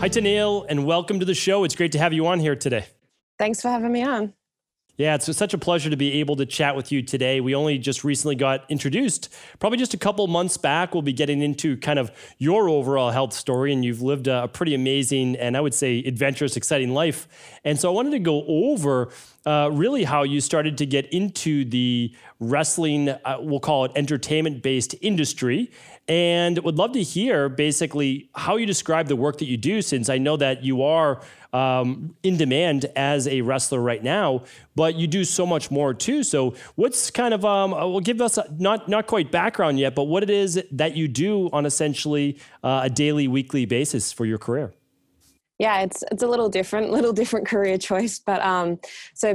Hi, Tenille, and welcome to the show. It's great to have you on here today. Thanks for having me on. Yeah, it's such a pleasure to be able to chat with you today. We only just recently got introduced, probably just a couple months back. We'll be getting into kind of your overall health story, and you've lived a pretty amazing and I would say adventurous, exciting life. And so I wanted to go over really how you started to get into the wrestling, we'll call it entertainment-based industry, and would love to hear basically how you describe the work that you do, since I know that you are in demand as a wrestler right now, but you do so much more too. So what's kind of, well, give us a, not quite background yet, but what it is that you do on essentially a daily, weekly basis for your career. Yeah, it's a little different career choice, but so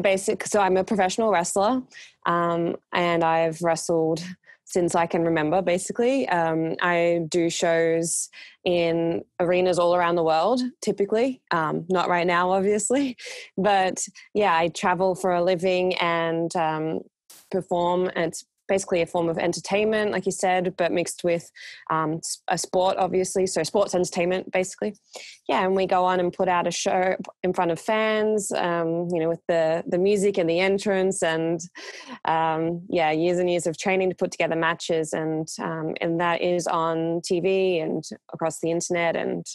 I'm a professional wrestler, and I've wrestled since I can remember, basically. I do shows in arenas all around the world, typically. Not right now, obviously, but yeah, I travel for a living and perform, and it's basically a form of entertainment, like you said, but mixed with a sport, obviously. So sports entertainment, basically. Yeah, and we go on and put out a show in front of fans, you know, with the music and the entrance, and yeah, years and years of training to put together matches, and that is on TV and across the internet and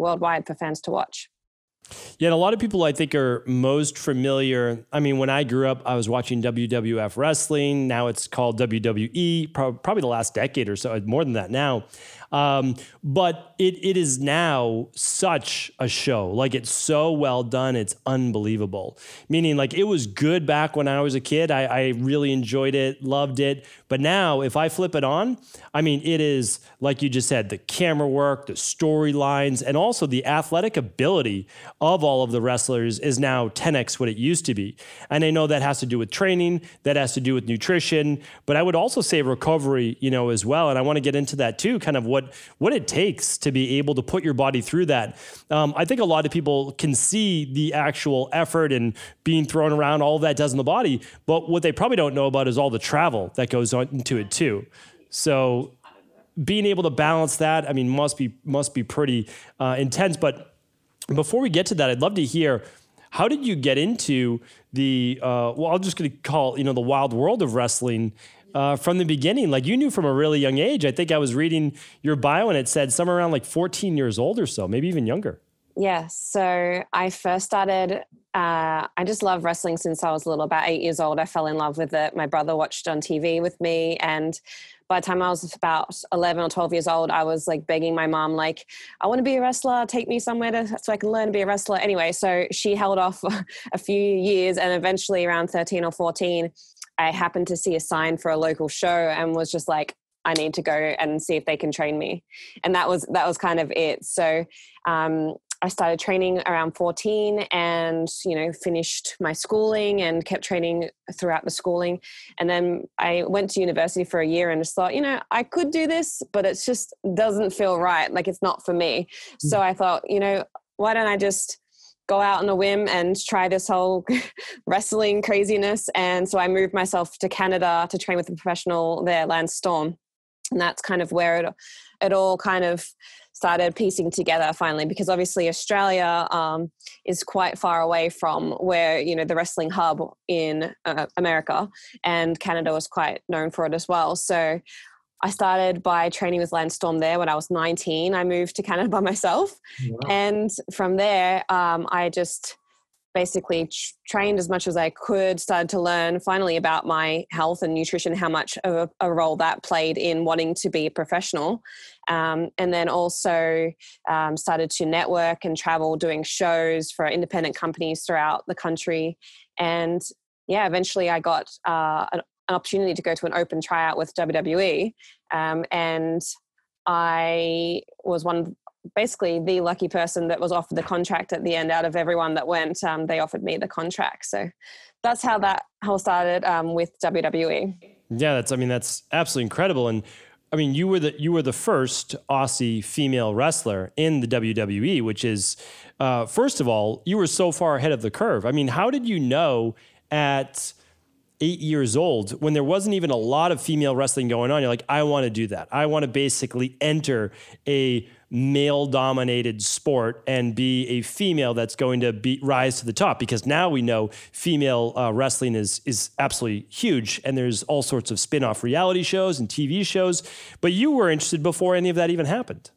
worldwide for fans to watch. Yeah, and a lot of people I think are most familiar. I mean, when I grew up, I was watching WWF wrestling. Now it's called WWE, probably the last decade or so, more than that now. But it is now such a show. Like, it's so well done. It's unbelievable. Meaning, like, it was good back when I was a kid. I really enjoyed it, loved it. But now if I flip it on, I mean, it is, like you just said, the camera work, the storylines, and also the athletic ability of all of the wrestlers is now 10x what it used to be. And I know that has to do with training, that has to do with nutrition, but I would also say recovery, you know, as well. And I want to get into that too, kind of what it takes to be able to put your body through that. I think a lot of people can see the actual effort and being thrown around, all that does in the body, but what they probably don't know about is all the travel that goes on into it too. So being able to balance that, I mean, must be pretty intense. But before we get to that, I'd love to hear, how did you get into the, well, I'm just going to call, you know, the wild world of wrestling from the beginning? Like, you knew from a really young age. I think I was reading your bio and it said somewhere around like 14 years old or so, maybe even younger. Yeah. So I first started, I just love wrestling since I was little, about 8 years old. I fell in love with it. My brother watched on TV with me, and by the time I was about 11 or 12 years old, I was like begging my mom, like, I want to be a wrestler. Take me somewhere so I can learn to be a wrestler. Anyway, so she held off a few years, and eventually around 13 or 14, I happened to see a sign for a local show and was just like, I need to go and see if they can train me. And that was kind of it. So, I started training around 14 and, you know, finished my schooling and kept training throughout the schooling. And then I went to university for a year and just thought, you know, I could do this, but it just doesn't feel right. Like, it's not for me. So I thought, you know, why don't I just go out on a whim and try this whole wrestling craziness? And so I moved myself to Canada to train with a professional there, Lance Storm. And that's kind of where it all kind of started piecing together finally, because obviously Australia is quite far away from where, you know, the wrestling hub in America, and Canada was quite known for it as well. So I started by training with Lance Storm there when I was 19. I moved to Canada by myself. Wow. And from there, I just basically trained as much as I could, started to learn finally about my health and nutrition, how much of a role that played in wanting to be a professional. And then also started to network and travel, doing shows for independent companies throughout the country. And yeah, eventually I got an opportunity to go to an open tryout with WWE. And I was basically the lucky person that was offered the contract at the end. Out of everyone that went, they offered me the contract. So that's how that whole started with WWE. Yeah, that's absolutely incredible. And I mean, you were the first Aussie female wrestler in the WWE, which is, first of all, you were so far ahead of the curve. I mean, how did you know at 8 years old, when there wasn't even a lot of female wrestling going on, you're like, I want to do that. I want to basically enter a male-dominated sport and be a female that's going to rise to the top, because now we know female wrestling is absolutely huge, and there's all sorts of spin-off reality shows and TV shows. But you were interested before any of that even happened.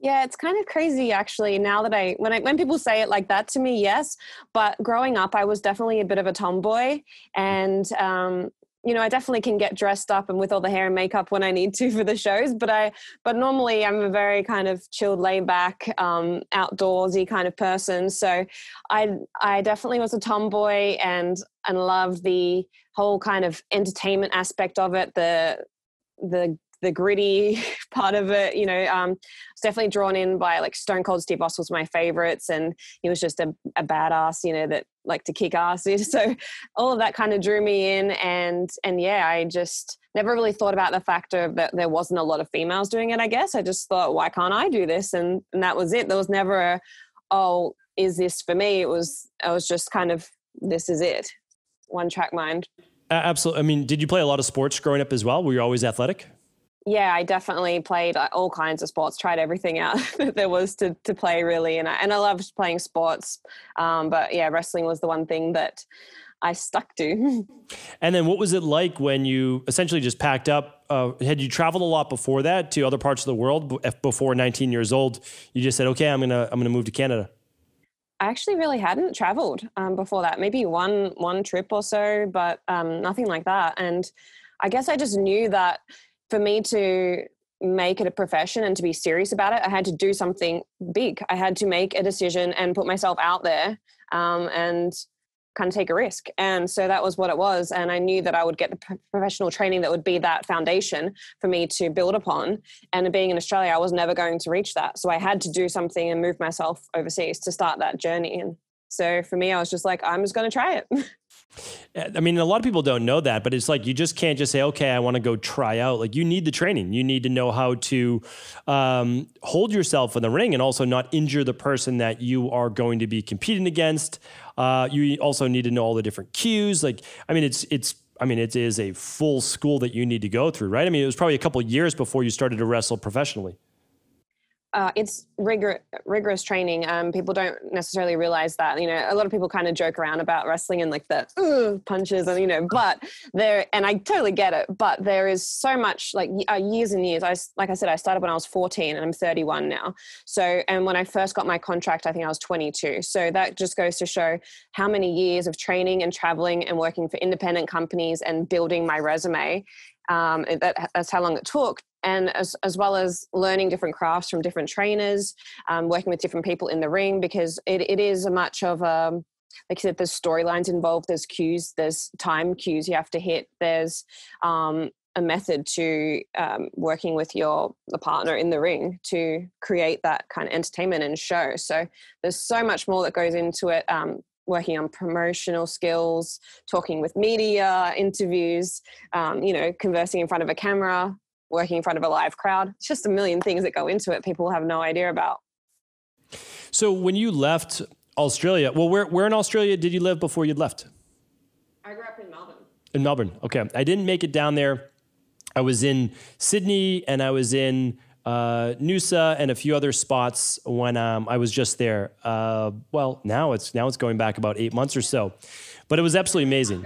Yeah, it's kind of crazy actually. Now that when people say it like that to me, yes. But growing up, I was definitely a bit of a tomboy, and you know, I definitely can get dressed up and with all the hair and makeup when I need to for the shows. But normally I'm a very kind of chilled, laid back, outdoorsy kind of person. So I definitely was a tomboy and loved the whole kind of entertainment aspect of it. The gritty part of it, you know, I was definitely drawn in by like Stone Cold Steve Austin was my favorites, and he was just a badass, you know, that liked to kick asses. So all of that kind of drew me in, and yeah, I just never really thought about the factor that there wasn't a lot of females doing it, I guess. I just thought, why can't I do this? And that was it. There was never a, oh, is this for me? It was, I was just kind of, this is it. One track mind. Absolutely. I mean, did you play a lot of sports growing up as well? Were you always athletic? Yeah, I definitely played all kinds of sports, tried everything out that there was to play really. And I loved playing sports. But yeah, wrestling was the one thing that I stuck to. And then what was it like when you essentially just packed up? Had you traveled a lot before that to other parts of the world before 19 years old? You just said, okay, I'm going to move to Canada. I actually really hadn't traveled before that, maybe one trip or so, but nothing like that. And I guess I just knew that for me to make it a profession and to be serious about it, I had to do something big. I had to make a decision and put myself out there and kind of take a risk. And so that was what it was. And I knew that I would get the professional training that would be that foundation for me to build upon. And being in Australia, I was never going to reach that. So I had to do something and move myself overseas to start that journey. And so for me, I was just like, I'm just going to try it. I mean, a lot of people don't know that, but it's like, you just can't just say, okay, I want to go try out. Like, you need the training. You need to know how to hold yourself in the ring and also not injure the person that you are going to be competing against. You also need to know all the different cues. Like, I mean, it is a full school that you need to go through, right? I mean, it was probably a couple of years before you started to wrestle professionally. It's rigorous training. People don't necessarily realize that, you know, a lot of people kind of joke around about wrestling and like the punches and, you know, but there, and I totally get it, but there is so much like years and years. Like I said, I started when I was 14 and I'm 31 now. So, and when I first got my contract, I think I was 22. So that just goes to show how many years of training and traveling and working for independent companies and building my resume. That's how long it took. And as well as learning different crafts from different trainers, working with different people in the ring, because it is much of a, like I said, there's storylines involved, there's cues, there's time cues you have to hit, there's a method to working with the partner in the ring to create that kind of entertainment and show. So there's so much more that goes into it, working on promotional skills, talking with media, interviews, you know, conversing in front of a camera, working in front of a live crowd. It's just a million things that go into it people have no idea about. So when you left Australia, well, where in Australia did you live before you'd left? I grew up in Melbourne. In Melbourne, okay. I didn't make it down there. I was in Sydney and I was in Noosa and a few other spots when I was just there. Well, now it's going back about 8 months or so, but it was absolutely amazing.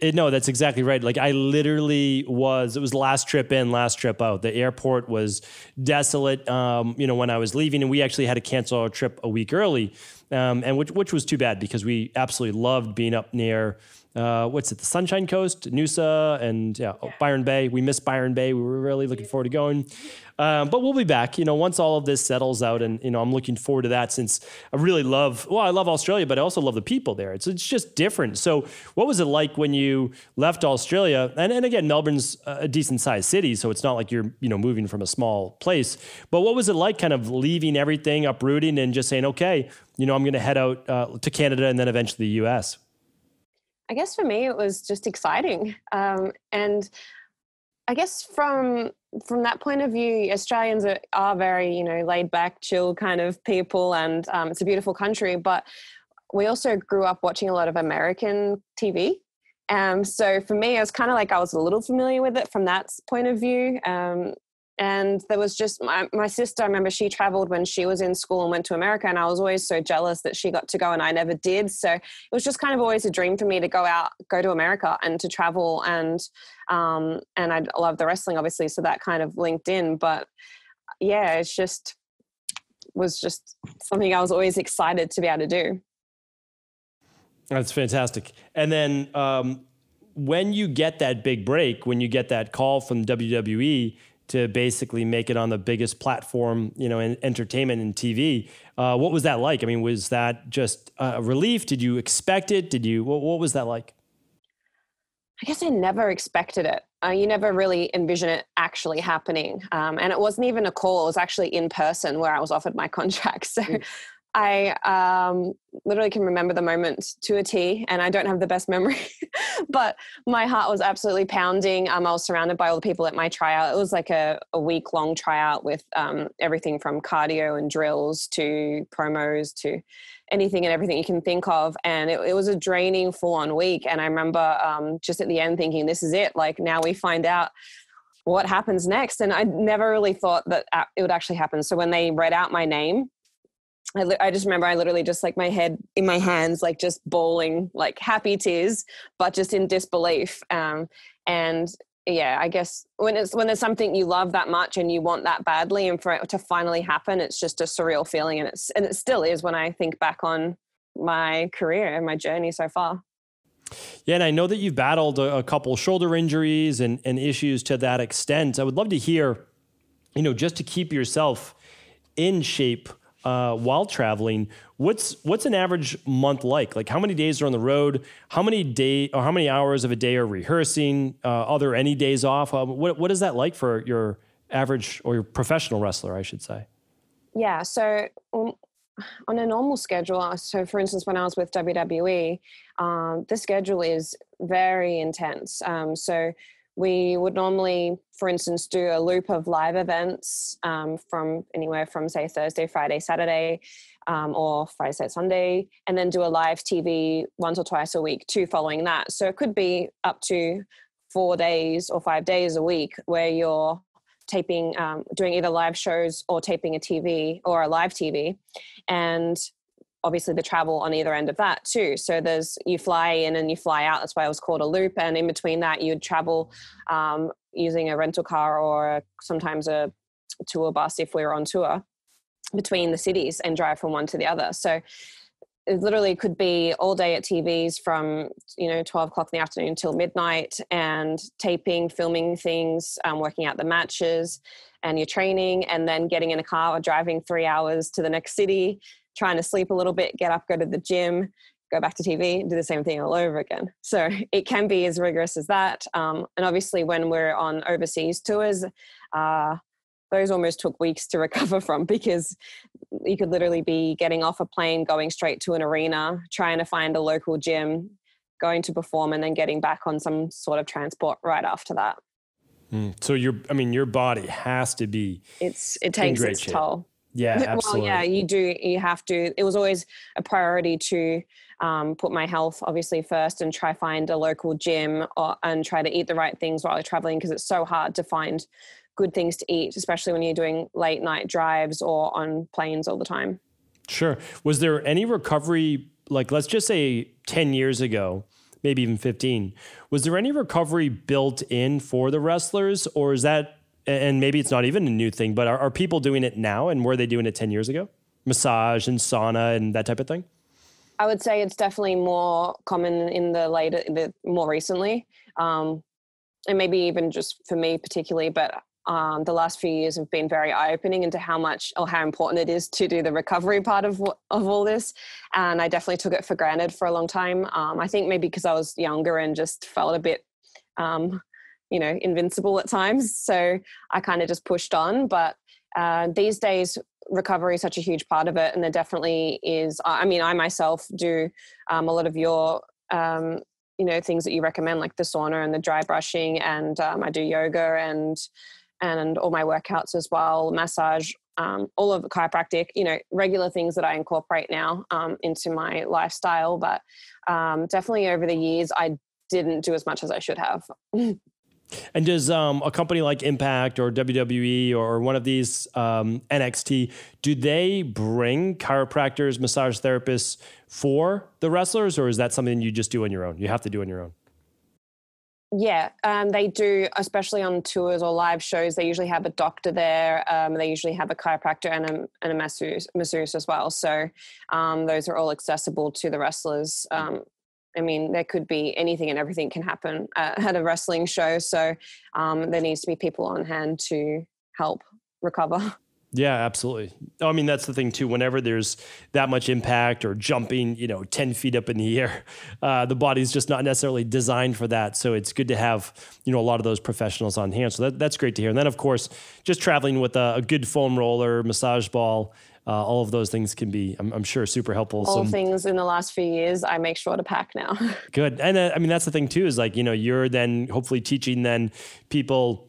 No, that's exactly right. Like I literally it was last trip in, last trip out. The airport was desolate, you know, when I was leaving, and we actually had to cancel our trip a week early. And which was too bad because we absolutely loved being up near, the Sunshine Coast, Noosa, and Byron Bay. We missed Byron Bay. We were really looking forward to going. But we'll be back, you know, once all of this settles out, and, you know, I'm looking forward to that since I love Australia, but I also love the people there. It's just different. So what was it like when you left Australia? And again, Melbourne's a decent sized city, so it's not like you're, you know, moving from a small place, but what was it like kind of leaving everything, uprooting and just saying, okay, you know, I'm going to head out to Canada and then eventually the U.S.? I guess for me, it was just exciting. And I guess from that point of view, Australians are very, you know, laid back, chill kind of people. And it's a beautiful country, but we also grew up watching a lot of American TV. So for me, it was kind of like I was a little familiar with it from that point of view. And there was just my sister, I remember she traveled when she was in school and went to America, and I was always so jealous that she got to go and I never did. So it was just kind of always a dream for me to go to America and to travel. And I love the wrestling, obviously, so that kind of linked in. But yeah, it's just was just something I was always excited to be able to do. That's fantastic. And then when you get that big break, when you get that call from WWE to basically make it on the biggest platform, you know, in entertainment and TV, what was that like? I mean, was that just a relief? Did you expect it? What was that like? I guess I never expected it. You never really envision it actually happening. And it wasn't even a call. It was actually in person where I was offered my contract. So I literally can remember the moment to a T, and I don't have the best memory, but my heart was absolutely pounding. I was surrounded by all the people at my tryout. It was like a week-long tryout with everything from cardio and drills to promos to anything and everything you can think of. And it was a draining, full-on week. And I remember just at the end thinking, this is it. Like, now we find out what happens next. And I never really thought that it would actually happen. So when they read out my name, I just remember I literally just like my head in my hands, like just bawling, like happy tears, but just in disbelief. And yeah, I guess when there's something you love that much and you want that badly, and for it to finally happen, it's just a surreal feeling. And it still is when I think back on my career and my journey so far. Yeah. And I know that you've battled a couple shoulder injuries and issues to that extent. I would love to hear, you know, just to keep yourself in shape, while traveling, what's an average month like? Like, how many days are on the road? How many hours of a day are rehearsing? Are there any days off? What is that like for your average or your professional wrestler, I should say? Yeah. So on a normal schedule, so for instance, when I was with WWE, the schedule is very intense. So we would normally, for instance, do a loop of live events from anywhere from, say, Thursday, Friday, Saturday, or Friday, Saturday, Sunday, and then do a live TV once or twice a week too following that. So it could be up to 4 days or 5 days a week where you're taping, doing either live shows or taping a TV or a live TV. And obviously the travel on either end of that too. So you fly in and you fly out. That's why it was called a loop. And in between that, you'd travel using a rental car or sometimes a tour bus if we were on tour between the cities and drive from one to the other. So it literally could be all day at TVs from, 12 o'clock in the afternoon till midnight, and taping, filming things, working out the matches and your training, and then getting in a car or driving 3 hours to the next city, trying to sleep a little bit, get up, go to the gym, go back to TV, do the same thing all over again. So it can be as rigorous as that. And obviously when we're on overseas tours, those almost took weeks to recover from, because you could literally be getting off a plane, going straight to an arena, trying to find a local gym, going to perform, and then getting back on some sort of transport right after that. So your body has to be it takes its toll. Yeah, absolutely. Well, yeah, you have to. It was always a priority to put my health obviously first and try find a local gym and try to eat the right things while you're traveling, because it's so hard to find good things to eat, especially when you're doing late night drives or on planes all the time. Sure. Was there any recovery, like let's just say 10 years ago, maybe even 15, was there any recovery built in for the wrestlers, or is that, and maybe it's not even a new thing, but are people doing it now? And were they doing it 10 years ago? Massage and sauna and that type of thing? I would say it's definitely more common in more recently. And maybe even just for me particularly, but the last few years have been very eye-opening into how much or how important it is to do the recovery part of all this. And I definitely took it for granted for a long time. I think maybe because I was younger and just felt a bit, invincible at times. So I kind of just pushed on, but these days recovery is such a huge part of it. And there definitely is, I myself do a lot of your, things that you recommend, like the sauna and the dry brushing, and I do yoga and all my workouts as well, massage, all of the chiropractic, regular things that I incorporate now into my lifestyle. But definitely over the years, I didn't do as much as I should have. And does a company like Impact or WWE or one of these NXT, do they bring chiropractors, massage therapists for the wrestlers, or is that something you just do on your own? You have to do on your own. Yeah, they do, especially on tours or live shows. They usually have a doctor there. They usually have a chiropractor and a masseuse as well. So those are all accessible to the wrestlers. I mean, there could be anything and everything can happen at a wrestling show. So there needs to be people on hand to help recover. Yeah, absolutely. I mean, that's the thing too. Whenever there's that much impact or jumping, you know, 10 feet up in the air, the body's just not necessarily designed for that. So it's good to have, you know, a lot of those professionals on hand. So that's great to hear. And then of course, just traveling with a good foam roller, massage ball, all of those things can be, I'm sure, super helpful. All things in the last few years, I make sure to pack now. Good. And I mean, that's the thing too, is like, you know, you're then hopefully teaching then people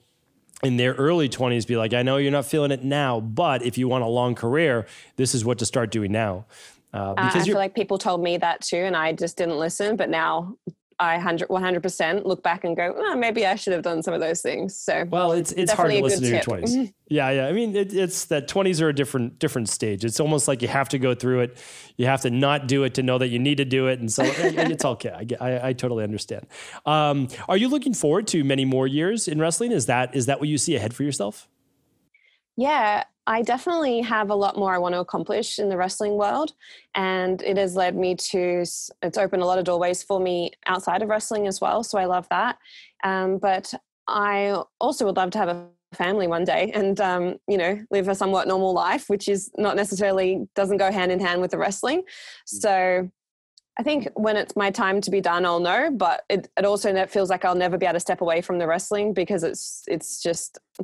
in their early 20s, be like, I know you're not feeling it now, but if you want a long career, this is what to start doing now. Because I feel like people told me that too, and I just didn't listen. But now I 100% look back and go, oh, maybe I should have done some of those things. So, well, it's hard to listen to your 20s. Yeah. Yeah. I mean, it's that 20s are a different stage. It's almost like you have to go through it. You have to not do it to know that you need to do it. And so it's okay. I totally understand. Are you looking forward to many more years in wrestling? Is that what you see ahead for yourself? Yeah, I definitely have a lot more I want to accomplish in the wrestling world, and it has led me to, it's opened a lot of doorways for me outside of wrestling as well. So I love that. But I also would love to have a family one day and, you know, live a somewhat normal life, which is not necessarily doesn't go hand in hand with the wrestling. So I think when it's my time to be done, I'll know, but it also feels like I'll never be able to step away from the wrestling because it's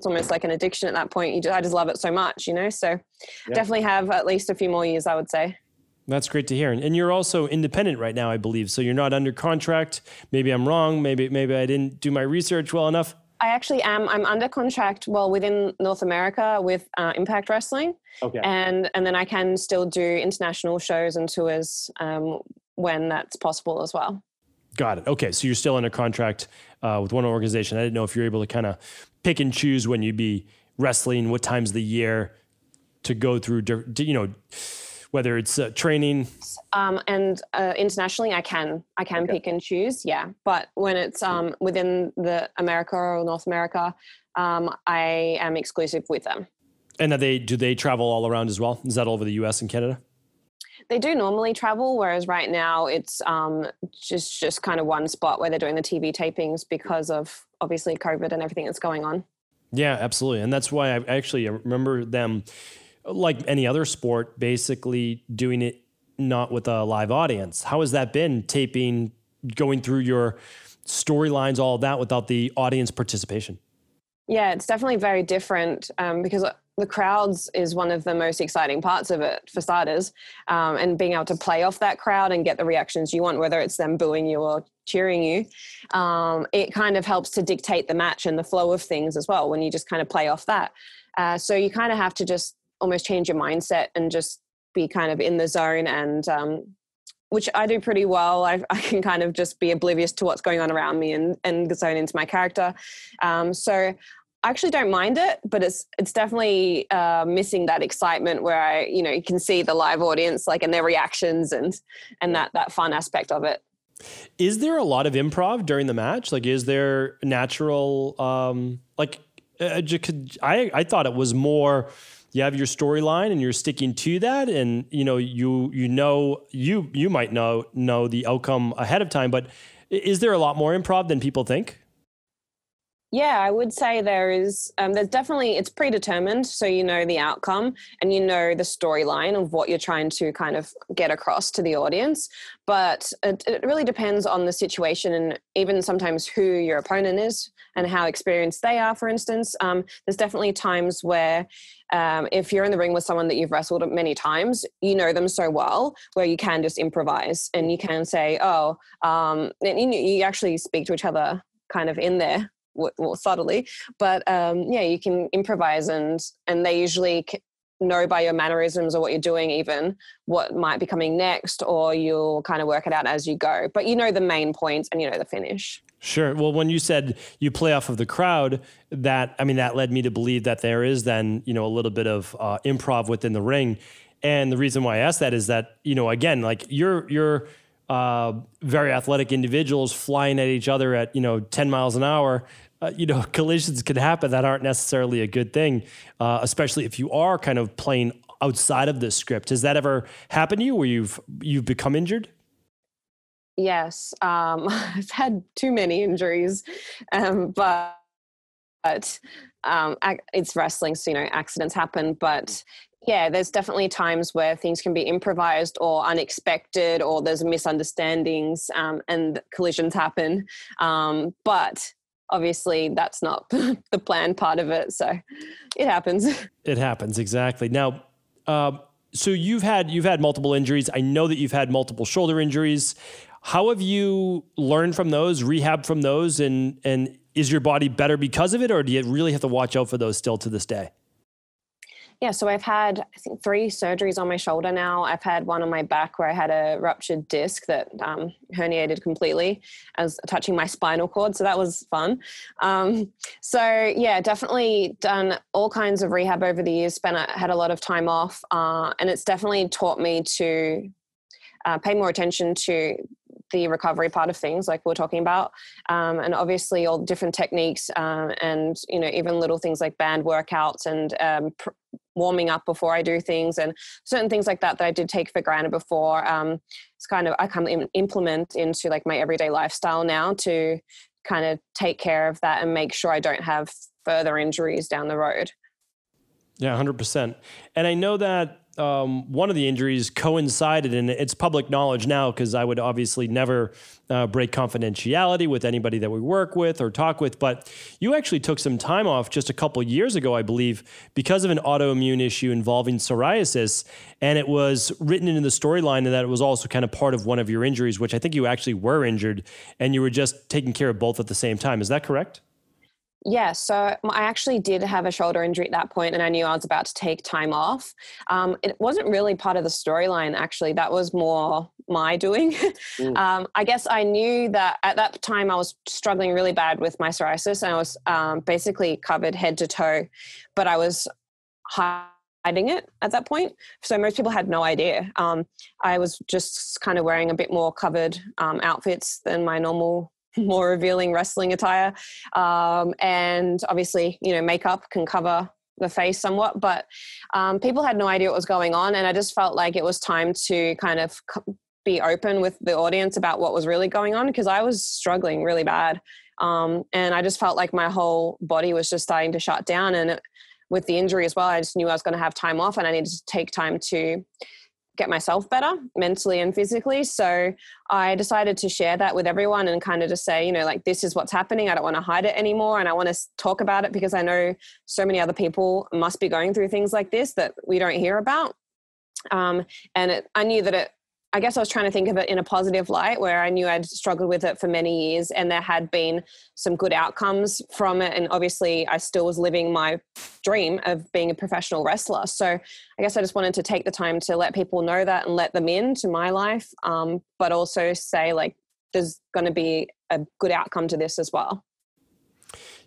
almost like an addiction at that point. I just love it so much, you know? So yep. Definitely have at least a few more years, I would say. That's great to hear. And you're also independent right now, I believe. So you're not under contract. Maybe I'm wrong. Maybe I didn't do my research well enough. I actually am. I'm under contract, well, within North America with Impact Wrestling. Okay. And then I can still do international shows and tours, when that's possible as well. Got it. Okay. So you're still under contract with one organization. I didn't know if you're able to kind of pick and choose when you'd be wrestling, what times of the year to go through, you know, whether it's training. And internationally, I can okay. Pick and choose. Yeah. But when it's within the America or North America, I am exclusive with them. And do they travel all around as well? Is that all over the US and Canada? They do normally travel, whereas right now it's just kind of one spot where they're doing the TV tapings because of obviously COVID and everything that's going on. Yeah, absolutely. And that's why I remember them, like any other sport, basically doing it not with a live audience. How has that been, taping, going through your storylines, all of that without the audience participation? Yeah, it's definitely very different because the crowds is one of the most exciting parts of it, for starters, and being able to play off that crowd and get the reactions you want, whether it's them booing you or cheering you. It kind of helps to dictate the match and the flow of things as well when you just kind of play off that. So you kind of have to just almost change your mindset and just be kind of in the zone, and which I do pretty well. I can kind of just be oblivious to what's going on around me and zone into my character. So I actually don't mind it, but it's definitely missing that excitement where I, you know, you can see the live audience, like, and their reactions and that fun aspect of it. Is there a lot of improv during the match? Like, is there natural, I thought it was more, you have your storyline and you're sticking to that. And, you know, you might know the outcome ahead of time, but is there a lot more improv than people think? Yeah, I would say there is, there's definitely, it's predetermined. So you know the outcome and you know the storyline of what you're trying to kind of get across to the audience. But it really depends on the situation and even sometimes who your opponent is and how experienced they are, for instance. There's definitely times where if you're in the ring with someone that you've wrestled many times, you know them so well where you can just improvise and you can say, oh, and you actually speak to each other kind of in there. Well, subtly, but yeah, you can improvise, and they usually know by your mannerisms or what you're doing even what might be coming next, or you'll kind of work it out as you go. But you know the main points and you know the finish. Sure. Well, when you said you play off of the crowd, that led me to believe that there is then, a little bit of improv within the ring. And the reason why I asked that is that, again, like you're very athletic individuals flying at each other at, 10 miles an hour, collisions could happen that aren't necessarily a good thing, especially if you are kind of playing outside of the script. Has that ever happened to you where you've become injured? Yes. I've had too many injuries, but it's wrestling. So, accidents happen, but yeah, there's definitely times where things can be improvised or unexpected, or there's misunderstandings, and collisions happen. But obviously that's not the planned part of it. So it happens. It happens. Exactly. Now, so you've had multiple injuries. I know that you've had multiple shoulder injuries. How have you learned from those, rehabbed from those, and is your body better because of it, or do you really have to watch out for those still to this day? Yeah, so I've had, I think, 3 surgeries on my shoulder now. I've had one on my back where I had a ruptured disc that herniated completely. I was touching my spinal cord, so that was fun. Definitely done all kinds of rehab over the years, had a lot of time off, and it's definitely taught me to pay more attention to the recovery part of things, like we're talking about, and obviously all different techniques, and even little things like band workouts and warming up before I do things, and certain things like that I did take for granted before. It's kind of I come implement into like my everyday lifestyle now to kind of take care of that and make sure I don't have further injuries down the road. Yeah, 100%. And I know that one of the injuries coincided, and it's public knowledge now because I would obviously never break confidentiality with anybody that we work with or talk with, but you actually took some time off just a couple years ago, I believe, because of an autoimmune issue involving psoriasis, and it was written into the storyline that it was also kind of part of one of your injuries, which I think you actually were injured, and you were just taking care of both at the same time. Is that correct? Yeah, so I actually did have a shoulder injury at that point, and I knew I was about to take time off. It wasn't really part of the storyline, actually. That was more my doing. I guess I knew that at that time I was struggling really bad with my psoriasis, and I was basically covered head to toe, but I was hiding it at that point. So most people had no idea. I was just kind of wearing a bit more covered outfits than my normal, more revealing wrestling attire. And obviously, makeup can cover the face somewhat, but people had no idea what was going on. And I just felt like it was time to kind of be open with the audience about what was really going on, because I was struggling really bad. And I just felt like my whole body was just starting to shut down. And with the injury as well, I just knew I was going to have time off, and I needed to take time to get myself better mentally and physically. So I decided to share that with everyone and kind of just say, this is what's happening. I don't want to hide it anymore. And I want to talk about it because I know so many other people must be going through things like this that we don't hear about. I knew that I guess I was trying to think of it in a positive light, where I knew I'd struggled with it for many years and there had been some good outcomes from it. And obviously I still was living my dream of being a professional wrestler. So I guess I just wanted to take the time to let people know that and let them into my life. But also say there's going to be a good outcome to this as well.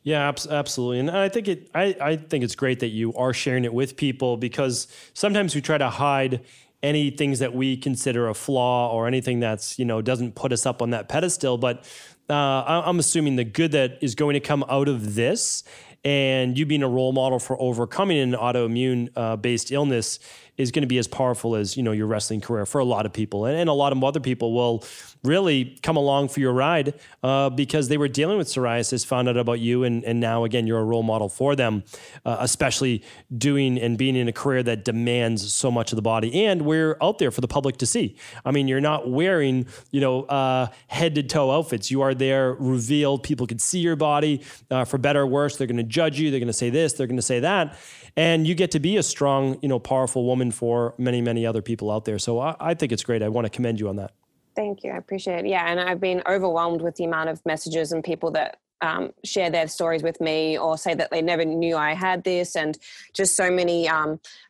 Yeah, absolutely. And I think I think it's great that you are sharing it with people, because sometimes we try to hide any things that we consider a flaw or anything that's, doesn't put us up on that pedestal. But I'm assuming the good that is going to come out of this and you being a role model for overcoming an autoimmune based illness is going to be as powerful as, your wrestling career for a lot of people. And a lot of other people will really come along for your ride because they were dealing with psoriasis, found out about you. And now, again, you're a role model for them, especially doing and being in a career that demands so much of the body. And we're out there for the public to see. I mean, you're not wearing, head to toe outfits. You are there revealed. People can see your body for better or worse. They're going to judge you. They're going to say this, they're going to say that. And you get to be a strong, powerful woman for many, many other people out there. So I think it's great. I want to commend you on that. Thank you. I appreciate it. Yeah. And I've been overwhelmed with the amount of messages and people that share their stories with me or say that they never knew I had this, and just so many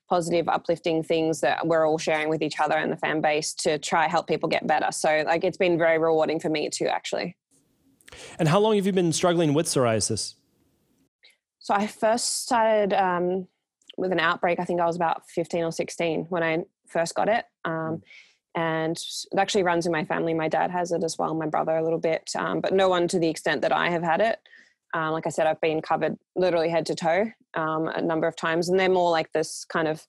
positive, uplifting things that we're all sharing with each other and the fan base to try help people get better. So like, it's been very rewarding for me too, actually. And how long have you been struggling with psoriasis? So I first started with an outbreak. I think I was about 15 or 16 when I first got it. And it actually runs in my family. My dad has it as well. My brother a little bit, but no one to the extent that I have had it. Like I said, I've been covered literally head to toe a number of times, and they're more like this kind of,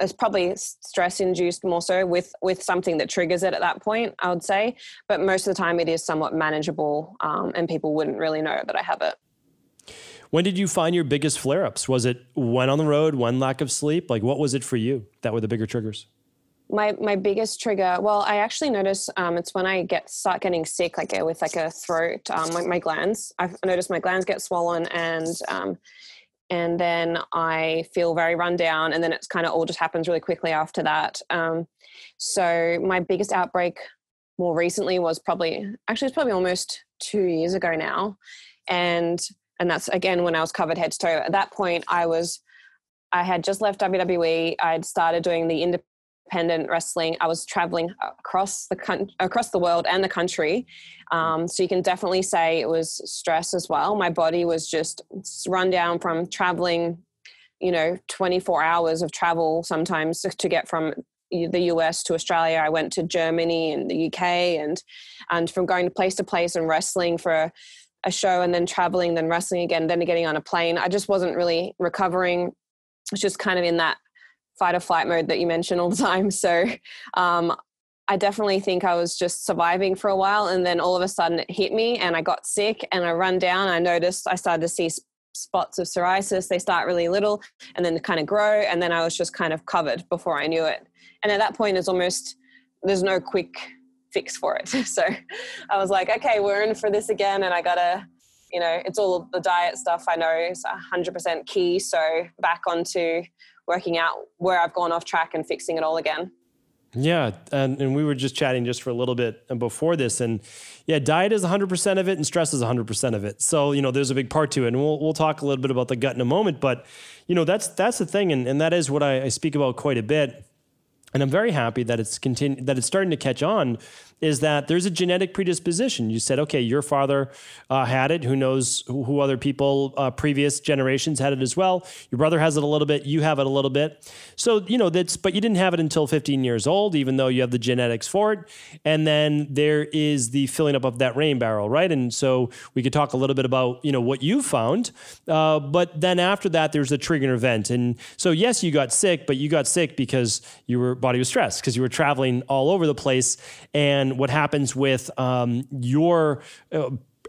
it's probably stress induced more so with something that triggers it at that point, I would say. But most of the time it is somewhat manageable, and people wouldn't really know that I have it. When did you find your biggest flare-ups? Was it one on the road, one lack of sleep? Like, what was it for you that were the bigger triggers? My biggest trigger, well, I actually notice it's when I start getting sick, like with like a throat, my glands. I've noticed my glands get swollen, and then I feel very run down, and then it's kind of all just happens really quickly after that. So my biggest outbreak more recently was probably almost 2 years ago now. And that's, again, when I was covered head to toe. At that point, I had just left WWE. I'd started doing the independent wrestling. I was traveling across the world and the country. So you can definitely say it was stress as well. My body was just run down from traveling, 24 hours of travel sometimes to get from the US to Australia. I went to Germany and the UK and from going to place and wrestling for a show and then traveling, then wrestling again, then getting on a plane. I just wasn't really recovering. It's just kind of in that fight or flight mode that you mention all the time. So I definitely think I was just surviving for a while, and then all of a sudden it hit me and I got sick and I run down. I noticed I started to see spots of psoriasis. They start really little and then kind of grow, and then I was just kind of covered before I knew it. And at that point there's no quick fix for it. So I was like, okay, we're in for this again. And I gotta, it's all the diet stuff I know is 100% key. So back onto working out where I've gone off track and fixing it all again. Yeah. And we were just chatting just for a little bit before this, and yeah, diet is 100% of it and stress is 100% of it. So, there's a big part to it, and we'll talk a little bit about the gut in a moment, but that's the thing. And that is what I speak about quite a bit. And I'm very happy that it's starting to catch on, is that there's a genetic predisposition. You said, okay, your father had it. Who knows who other people, previous generations had it as well. Your brother has it a little bit. You have it a little bit. So, but you didn't have it until 15 years old, even though you have the genetics for it. And then there is the filling up of that rain barrel, right? And so we could talk a little bit about, what you found. But then after that, there's a triggering event. And so, yes, you got sick, but you got sick because your body was stressed, because you were traveling all over the place. And what happens with your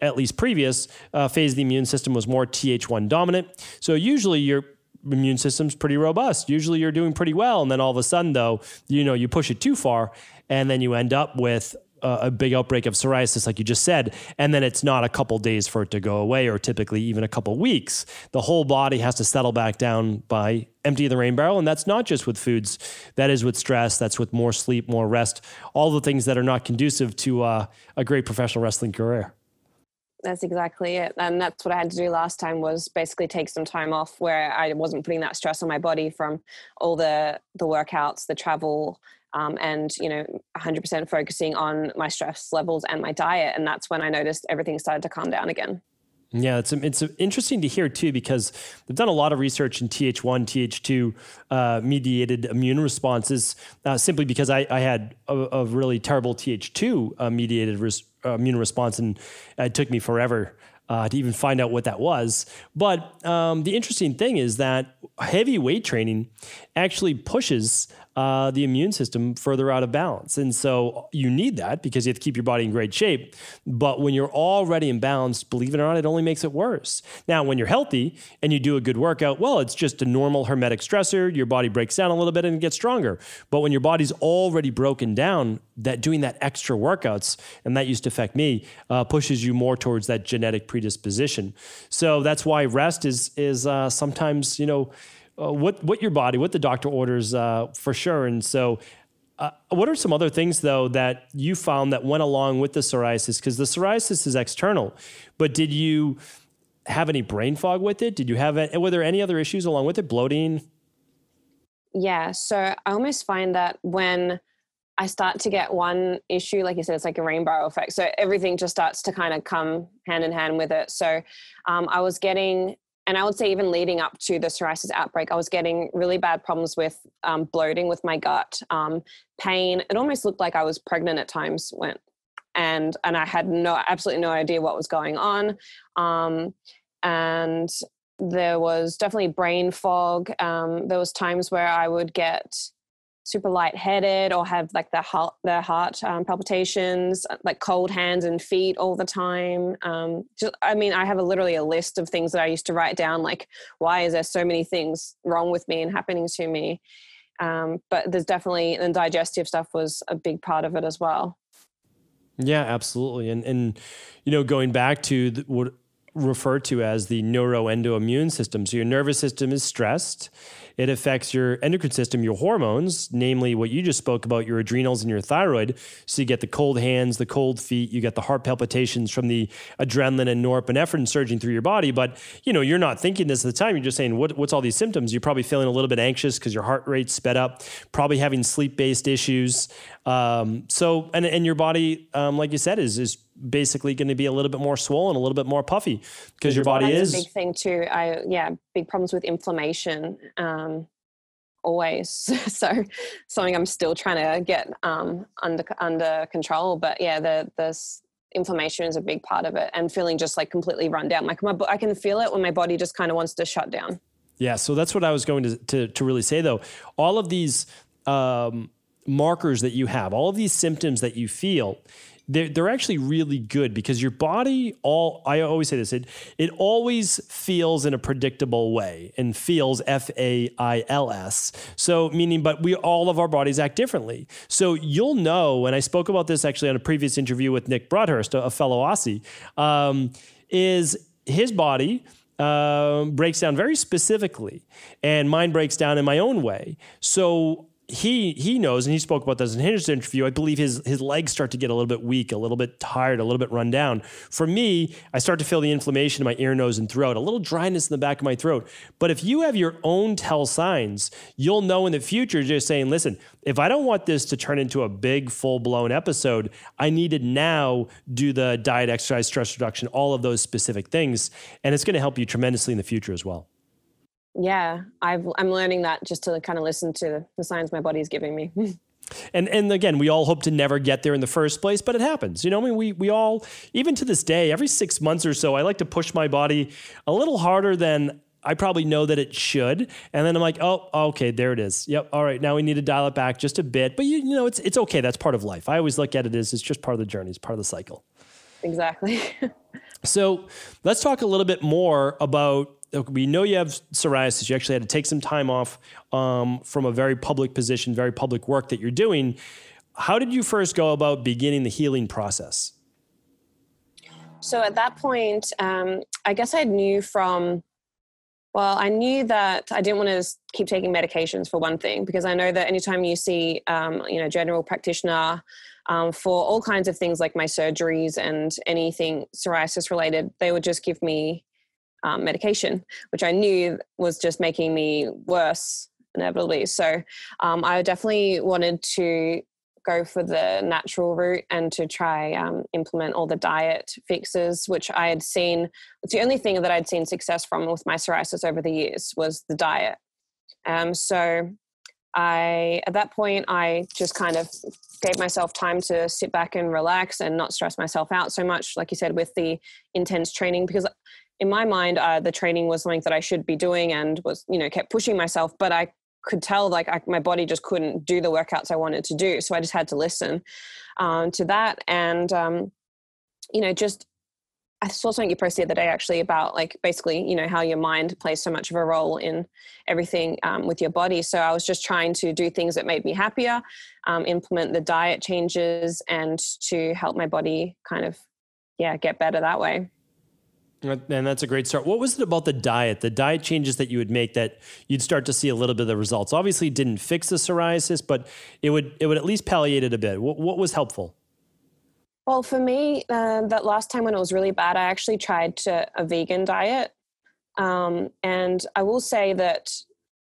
at least previous phase of the immune system was more Th1 dominant. So usually your immune system's pretty robust. Usually you're doing pretty well. And then all of a sudden though, you push it too far, and then you end up with a big outbreak of psoriasis, like you just said, and then it's not a couple days for it to go away, or typically even a couple weeks. The whole body has to settle back down by emptying the rain barrel. And that's not just with foods. That is with stress. That's with more sleep, more rest, all the things that are not conducive to a great professional wrestling career. That's exactly it. And that's what I had to do last time, was basically take some time off where I wasn't putting that stress on my body from all the workouts, the travel, and 100% focusing on my stress levels and my diet. And that's when I noticed everything started to calm down again. Yeah, it's interesting to hear too, because they've done a lot of research in Th1, Th2 mediated immune responses, simply because I had a really terrible Th2 mediated immune response, and it took me forever to even find out what that was. But the interesting thing is that heavy weight training actually pushes the immune system further out of balance. And so you need that because you have to keep your body in great shape. But when you're already imbalanced, believe it or not, it only makes it worse. Now, when you're healthy and you do a good workout, well, it's just a normal hermetic stressor. Your body breaks down a little bit and it gets stronger. But when your body's already broken down, that doing that extra workouts, and that used to affect me, pushes you more towards that genetic predisposition. So that's why rest is sometimes, what your body, what the doctor orders, for sure. And so, what are some other things though that you found that went along with the psoriasis? Because the psoriasis is external, but did you have any brain fog with it? Were there any other issues along with it? Bloating? Yeah. So I almost find that when I start to get one issue, like you said, it's like a rainbow effect. So everything just starts to kind of come hand in hand with it. So I was getting, and I would say even leading up to the psoriasis outbreak, I was getting really bad problems with bloating with my gut, pain. It almost looked like I was pregnant at times when, and I had absolutely no idea what was going on. And there was definitely brain fog. There was times where I would get super lightheaded or have like the heart palpitations, like cold hands and feet all the time. I have literally a list of things that I used to write down, like, why is there so many things wrong with me and happening to me? But there's definitely, and digestive stuff was a big part of it as well. Yeah, absolutely. And you know, going back to what referred to as the neuroendoimmune system. So your nervous system is stressed. It affects your endocrine system, your hormones, namely what you just spoke about, your adrenals and your thyroid. So you get the cold hands, the cold feet, you get the heart palpitations from the adrenaline and norepinephrine surging through your body. But you know, you're not thinking this at the time. You're just saying, what's all these symptoms? You're probably feeling a little bit anxious because your heart rate sped up, probably having sleep-based issues. So your body, like you said, is basically going to be a little bit more swollen, a little bit more puffy because your body is a big thing too. Big problems with inflammation, always. So something I'm still trying to get, under control, but yeah, this inflammation is a big part of it and feeling just like completely run down. Like I can feel it when my body just kind of wants to shut down. Yeah. So that's what I was going to really say though. All of these, markers that you have, all of these symptoms that you feel, they're actually really good because your body, I always say this, it always feels in a predictable way, and feels F-A-I-L-S. So meaning, but all of our bodies act differently. So you'll know, and I spoke about this actually on a previous interview with Nick Broadhurst, a fellow Aussie, is his body breaks down very specifically, and mine breaks down in my own way. So he knows, and he spoke about this in his interview, I believe his legs start to get a little bit weak, a little bit tired, a little bit run down. For me, I start to feel the inflammation in my ear, nose, and throat, a little dryness in the back of my throat. But if you have your own tell signs, you'll know in the future, just saying, listen, if I don't want this to turn into a big full-blown episode, I need to now do the diet, exercise, stress reduction, all of those specific things. And it's going to help you tremendously in the future as well. Yeah, I'm learning that just to kind of listen to the signs my body's giving me. And again, we all hope to never get there in the first place, but it happens. You know, I mean, we all, even to this day, every 6 months or so, I like to push my body a little harder than I probably know that it should. And then I'm like, oh, okay, there it is. Yep. All right. Now we need to dial it back just a bit, but you know, it's okay. That's part of life. I always look at it as it's just part of the journey. It's part of the cycle. Exactly. So let's talk a little bit more about, we know you have psoriasis. You actually had to take some time off from a very public position, very public work that you're doing. How did you first go about beginning the healing process? So at that point, I guess I knew that I didn't want to keep taking medications for one thing, because I know that anytime you see, general practitioner for all kinds of things like my surgeries and anything psoriasis related, they would just give me medication, which I knew was just making me worse inevitably. So I definitely wanted to go for the natural route and to try implement all the diet fixes, which I had seen. It's the only thing that I'd seen success from with my psoriasis over the years was the diet. At that point, I just kind of gave myself time to sit back and relax and not stress myself out so much, like you said, with the intense training, because in my mind, the training was something that I should be doing and was, you know, kept pushing myself, but I could tell my body just couldn't do the workouts I wanted to do. So I just had to listen to that. And, I saw something you posted the other day actually about like basically, you know, how your mind plays so much of a role in everything with your body. So I was just trying to do things that made me happier, implement the diet changes and to help my body kind of, get better that way. And that's a great start. What was it about the diet changes that you would make that you'd start to see a little bit of the results? Obviously it didn't fix the psoriasis, but it would at least palliate it a bit. What was helpful? Well, for me, that last time when it was really bad, I actually tried a vegan diet. And I will say that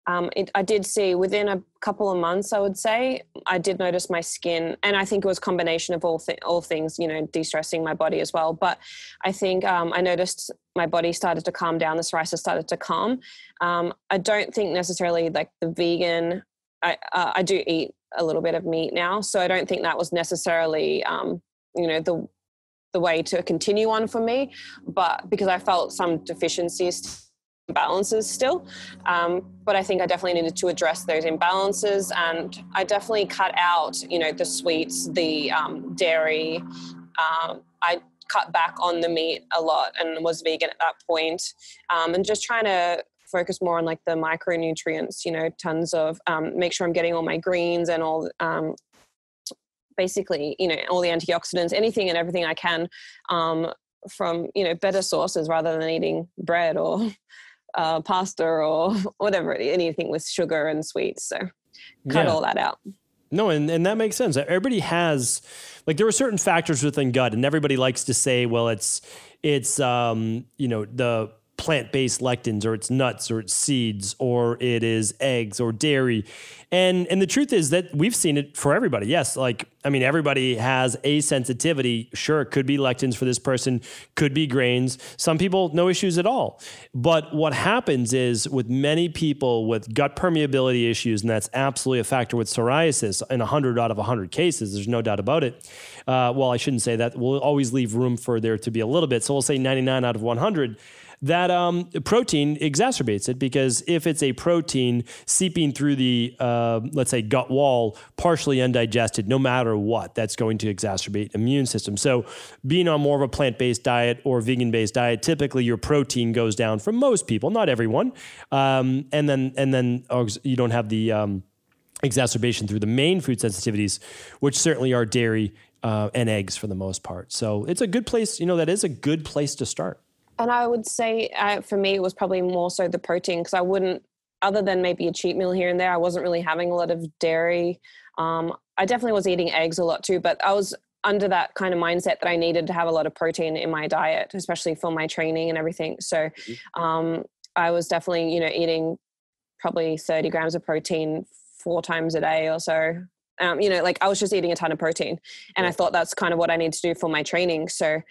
I did see within a couple of months, I would say, I did notice my skin, and I think it was a combination of all things, you know, de-stressing my body as well. But I think I noticed my body started to calm down. The psoriasis started to calm. I don't think necessarily like the vegan. I do eat a little bit of meat now, so I don't think that was necessarily, you know, the way to continue on for me, but because I felt some deficiencies. Imbalances still, but I think I definitely needed to address those imbalances, and I definitely cut out, you know, the sweets, the dairy. I cut back on the meat a lot and was vegan at that point, and just trying to focus more on like the micronutrients, you know, tons of make sure I'm getting all my greens and all basically, you know, all the antioxidants, anything and everything I can from, you know, better sources rather than eating bread or pasta or whatever, anything with sugar and sweets. So cut all that out. No, and that makes sense. Everybody has, like, there are certain factors within gut, and everybody likes to say, well, it's you know, the plant-based lectins, or it's nuts, or it's seeds, or it is eggs or dairy. And the truth is that we've seen it for everybody. Yes. Like, I mean, everybody has a sensitivity. Sure. It could be lectins for this person, could be grains. Some people, no issues at all. But what happens is with many people with gut permeability issues, and that's absolutely a factor with psoriasis in 100 out of 100 cases, there's no doubt about it. Well, I shouldn't say that. We'll always leave room for there to be a little bit. So we'll say 99 out of 100. That protein exacerbates it, because if it's a protein seeping through the, let's say, gut wall, partially undigested, no matter what, that's going to exacerbate immune system. So being on more of a plant-based diet or vegan-based diet, typically your protein goes down for most people, not everyone. And then you don't have the exacerbation through the main food sensitivities, which certainly are dairy and eggs for the most part. So it's a good place, you know, that is a good place to start. And I would say for me, it was probably more so the protein, because I wouldn't, other than maybe a cheat meal here and there, I wasn't really having a lot of dairy. I definitely was eating eggs a lot too, but I was under that kind of mindset that I needed to have a lot of protein in my diet, especially for my training and everything. So I was definitely, you know, eating probably 30 grams of protein 4 times a day or so. You know, like I was just eating a ton of protein, and I thought that's kind of what I need to do for my training. So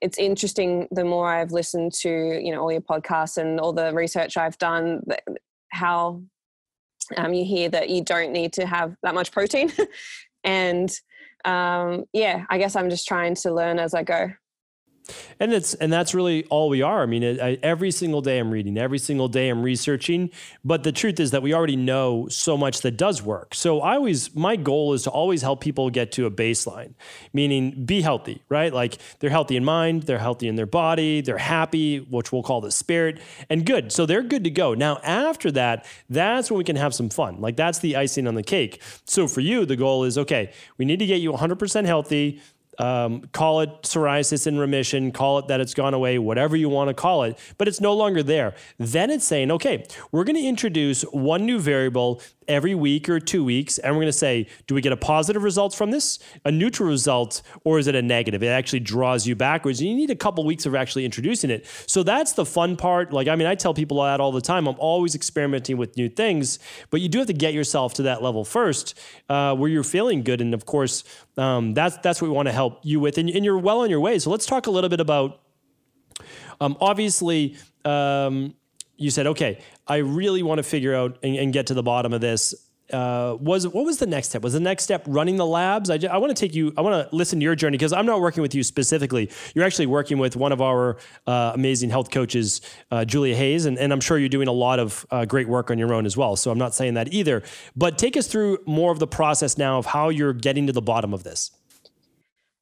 it's interesting, the more I've listened to, you know, all your podcasts and all the research I've done, how you hear that you don't need to have that much protein. And yeah, I guess I'm just trying to learn as I go. And that's really all we are. I mean, every single day I'm reading, every single day I'm researching, but the truth is that we already know so much that does work. So my goal is to always help people get to a baseline, meaning be healthy, right? Like they're healthy in mind, they're healthy in their body, they're happy, which we'll call the spirit, and good. So they're good to go. Now, after that, that's when we can have some fun. Like that's the icing on the cake. So for you, the goal is, okay, we need to get you 100% healthy. Call it psoriasis in remission, call it that it's gone away, whatever you want to call it, but it's no longer there. Then it's saying, okay, we're going to introduce one new variable every week or 2 weeks. And we're going to say, do we get a positive result from this, a neutral result, or is it a negative? It actually draws you backwards. And you need a couple weeks of actually introducing it. So that's the fun part. Like, I mean, I tell people that all the time, I'm always experimenting with new things, but you do have to get yourself to that level first, where you're feeling good. And of course, that's what we want to help you with. And you're well on your way. So let's talk a little bit about, obviously, you said, okay, I really want to figure out and get to the bottom of this. What was the next step? Was the next step running the labs? I want to take you, I want to listen to your journey, because I'm not working with you specifically. You're actually working with one of our amazing health coaches, Julia Hayes, and I'm sure you're doing a lot of great work on your own as well. So I'm not saying that either, but take us through more of the process now of how you're getting to the bottom of this.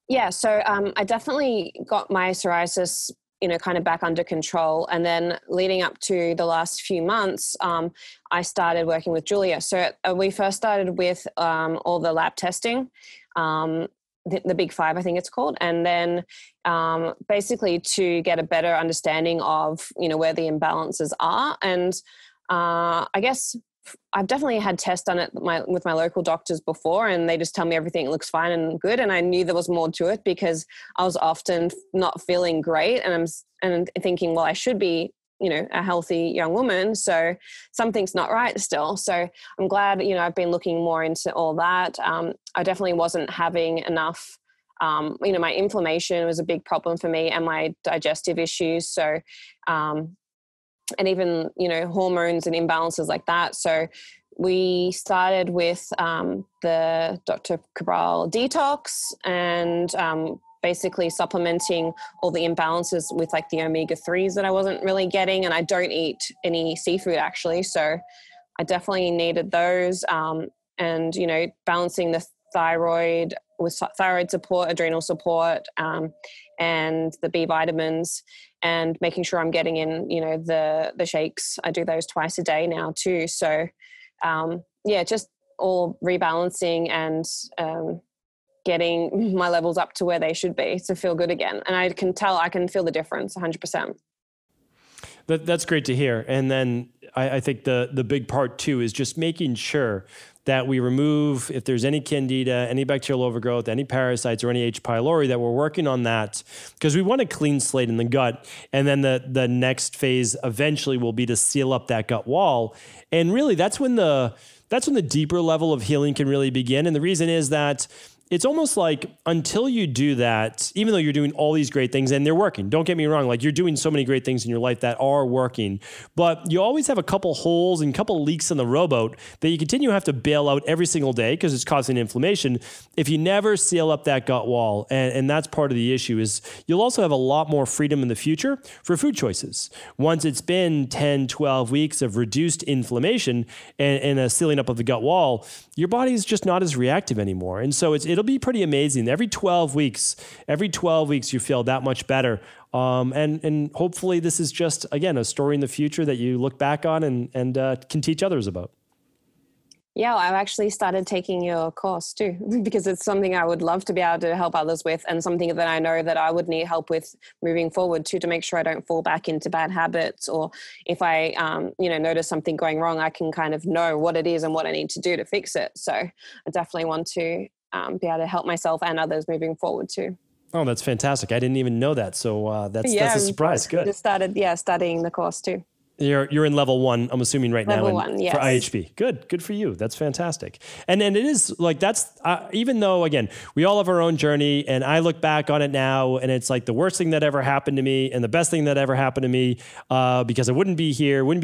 Yeah. So I definitely got my psoriasis, you know, kind of back under control. And then leading up to the last few months, I started working with Julia. So we first started with all the lab testing, the Big Five, I think it's called. And then basically to get a better understanding of, you know, where the imbalances are. And I guess I've definitely had tests done at with my local doctors before, and they just tell me everything looks fine and good. And I knew there was more to it, because I was often not feeling great, and I'm thinking, well, I should be you know, a healthy young woman. So something's not right still. So I'm glad, you know, I've been looking more into all that. I definitely wasn't having enough, you know, my inflammation was a big problem for me and my digestive issues. So, and even, you know, hormones and imbalances like that. So we started with the Dr. Cabral detox and basically supplementing all the imbalances with like the omega-3s that I wasn't really getting. And I don't eat any seafood actually. So I definitely needed those. And, you know, balancing the thyroid with thyroid support, adrenal support, and the B vitamins, and making sure I'm getting in, you know, the shakes. I do those twice a day now too. So yeah, just all rebalancing and, getting my levels up to where they should be to feel good again. And I can feel the difference 100%. That's great to hear. And then I think the big part too, is just making sure that we remove, if there's any candida, any bacterial overgrowth, any parasites or any H. pylori, that we're working on that, because we want a clean slate in the gut. And then the next phase eventually will be to seal up that gut wall. And really that's when the deeper level of healing can really begin. And the reason is that it's almost like until you do that, even though you're doing all these great things and they're working, don't get me wrong, like you're doing so many great things in your life that are working, but you always have a couple holes and a couple leaks in the rowboat that you continue to have to bail out every single day because it's causing inflammation if you never seal up that gut wall. And that's part of the issue is you'll also have a lot more freedom in the future for food choices. Once it's been 10, 12 weeks of reduced inflammation and a sealing up of the gut wall, your body is just not as reactive anymore. And so it'll be pretty amazing. Every 12 weeks, you feel that much better. And hopefully this is just, again, a story in the future that you look back on and can teach others about. Yeah, well, I've actually started taking your course too, because it's something I would love to be able to help others with, and something that I know that I would need help with moving forward too, to make sure I don't fall back into bad habits, or if I, you know, notice something going wrong, I can kind of know what it is and what I need to do to fix it. So I definitely want to be able to help myself and others moving forward too. Oh, that's fantastic. I didn't even know that. So that's a surprise. Good. Just started, yeah, studying the course too. You're in level 1, I'm assuming right now. Level 1, yes. For IHP. Good for you. That's fantastic. And it is like, that's, even though, again, we all have our own journey, and I look back on it now and it's like the worst thing that ever happened to me and the best thing that ever happened to me, because I wouldn't be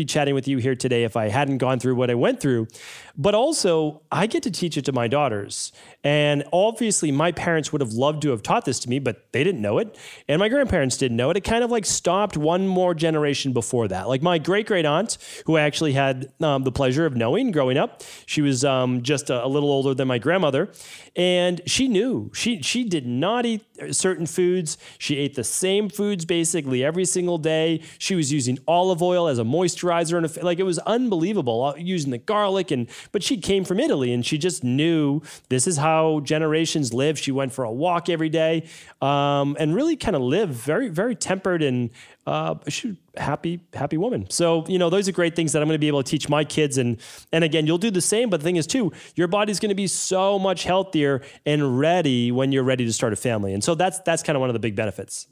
chatting with you here today if I hadn't gone through what I went through. But also I get to teach it to my daughters. And obviously my parents would have loved to have taught this to me, but they didn't know it. And my grandparents didn't know it. It kind of like stopped one more generation before that. Like my great aunt, who I actually had the pleasure of knowing growing up, she was just a little older than my grandmother, and she knew she did not eat certain foods. She ate the same foods basically every single day. She was using olive oil as a moisturizer, and like it was unbelievable, using the garlic. But she came from Italy, and she just knew this is how generations live. She went for a walk every day, and really kind of lived very, very tempered and she happy woman. So, you know, those are great things that I'm going to be able to teach my kids. And again, you'll do the same, but the thing is too, your body's going to be so much healthier and ready when you're ready to start a family. And so that's kind of one of the big benefits.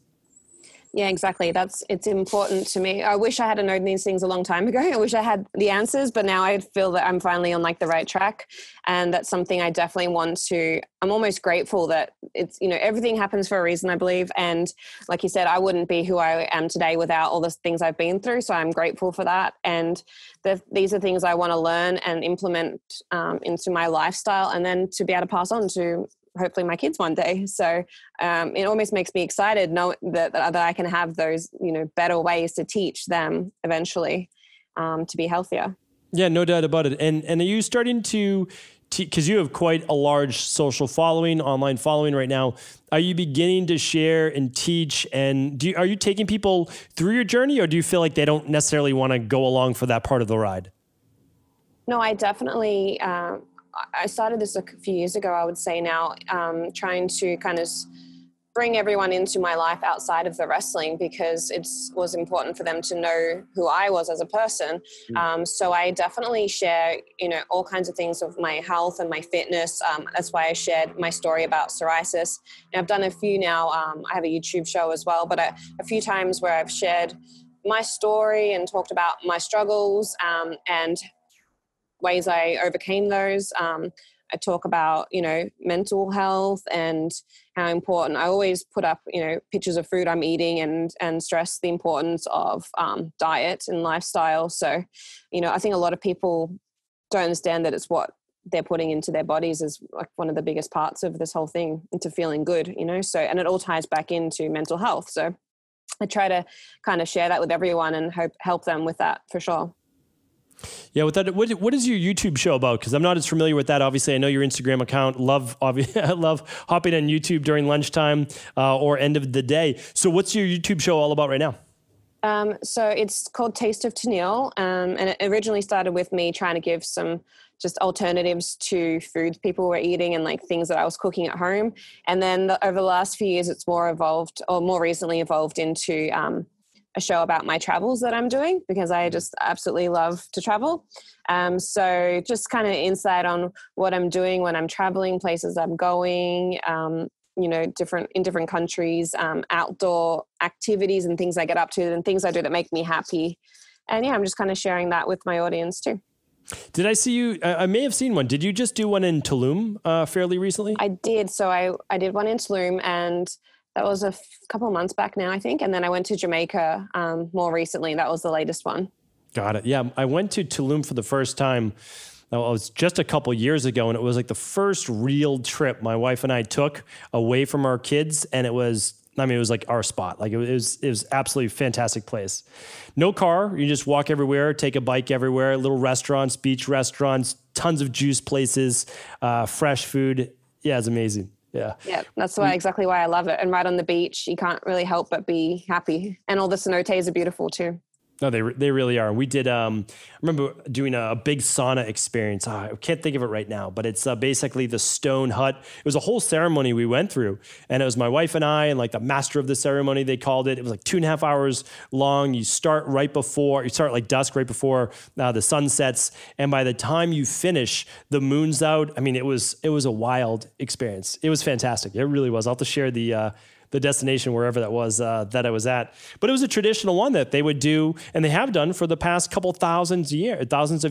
Yeah, exactly. It's important to me. I wish I had known these things a long time ago. I wish I had the answers, but now I feel that I'm finally on like the right track. And that's something I definitely I'm almost grateful that it's, you know, everything happens for a reason, I believe. And like you said, I wouldn't be who I am today without all the things I've been through. So I'm grateful for that. And these are things I want to learn and implement into my lifestyle, and then to be able to pass on to hopefully my kids one day. So it almost makes me excited knowing that I can have those, you know, better ways to teach them eventually to be healthier. Yeah, no doubt about it. And are you starting to, because you have quite a large social following, online following right now, are you beginning to share and teach? And are you taking people through your journey, or do you feel like they don't necessarily want to go along for that part of the ride? No, I definitely... I started this a few years ago, I would say now, trying to kind of bring everyone into my life outside of the wrestling, because it was important for them to know who I was as a person. So I definitely share, you know, all kinds of things of my health and my fitness. That's why I shared my story about psoriasis. And I've done a few now. I have a YouTube show as well, but a few times where I've shared my story and talked about my struggles and ways I overcame those. I talk about, you know, mental health and how important. I always put up, you know, pictures of food I'm eating and stress the importance of diet and lifestyle. So, you know, I think a lot of people don't understand that it's what they're putting into their bodies is like one of the biggest parts of this whole thing into feeling good, you know, so, and it all ties back into mental health. So I try to kind of share that with everyone and help them with that for sure. Yeah, with that, what is your YouTube show about? Because I'm not as familiar with that. Obviously, I know your Instagram account. I love hopping on YouTube during lunchtime or end of the day. So, what's your YouTube show all about right now? So it's called Taste of Tenille, and it originally started with me trying to give some just alternatives to foods people were eating and like things that I was cooking at home. And then over the last few years, it's more recently evolved into a show about my travels that I'm doing because I just absolutely love to travel. So just kind of insight on what I'm doing when I'm traveling, places I'm going, you know, in different countries, outdoor activities and things I get up to and things I do that make me happy. And yeah, I'm just kind of sharing that with my audience too. Did I see you? I may have seen one. Did you just do one in Tulum fairly recently? I did. So I did one in Tulum and that was a couple of months back now, I think. And then I went to Jamaica more recently. That was the latest one. Got it. Yeah. I went to Tulum for the first time. It was just a couple of years ago. And it was like the first real trip my wife and I took away from our kids. And it was, I mean, it was like our spot. Like it was absolutely fantastic place. No car. You just walk everywhere, take a bike everywhere, little restaurants, beach restaurants, tons of juice places, fresh food. Yeah. It's amazing. Yeah. Yeah. That's exactly why I love it. And right on the beach, you can't really help but be happy. And all the cenotes are beautiful too. No, they really are. We did, I remember doing a big sauna experience. Oh, I can't think of it right now, but it's basically the stone hut. It was a whole ceremony we went through and it was my wife and I and like the master of the ceremony, they called it. It was like 2.5 hours long. You start like dusk right before the sun sets. And by the time you finish, the moon's out. I mean, it was a wild experience. It was fantastic. It really was. I'll have to share the destination, wherever that was that I was at. But it was a traditional one that they would do and they have done for the past couple thousands of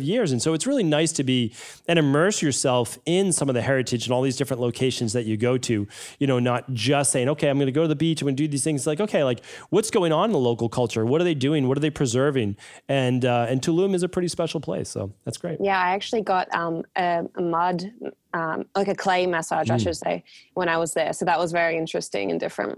years. And so it's really nice to be and immerse yourself in some of the heritage and all these different locations that you go to, you know, not just saying, okay, I'm going to go to the beach, I'm going to do these things. Like, okay, like what's going on in the local culture? What are they doing? What are they preserving? And Tulum is a pretty special place. So that's great. Yeah. I actually got a clay massage, I should say, when I was there. So that was very interesting and different.